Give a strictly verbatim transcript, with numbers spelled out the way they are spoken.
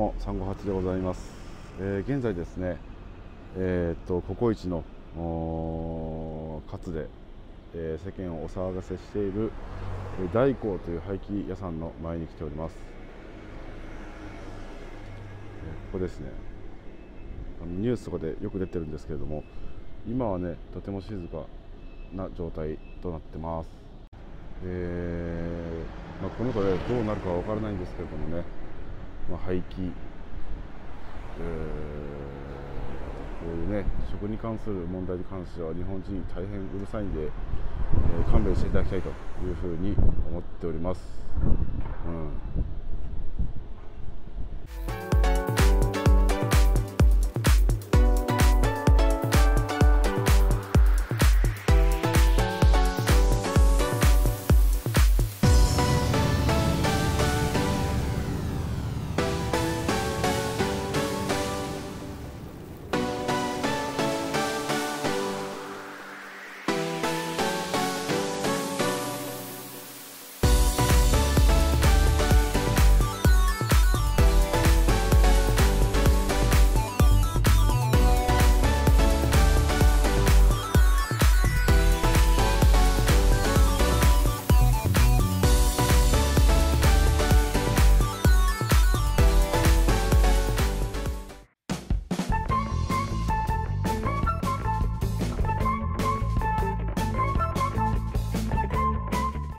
もさんごはちでございます。えー、現在ですね、えー、っとココイチのカツで、えー、世間をお騒がせしている大光という廃棄屋さんの前に来ております。えー、ここですね、あのニュースとかでよく出てるんですけれども、今はねとても静かな状態となってます。えーまあ、この後でどうなるかは分からないんですけれどもね、まあ、廃棄、えー、こういうね食に関する問題に関しては日本人大変うるさいんで、えー、勘弁していただきたいというふうに思っております。うん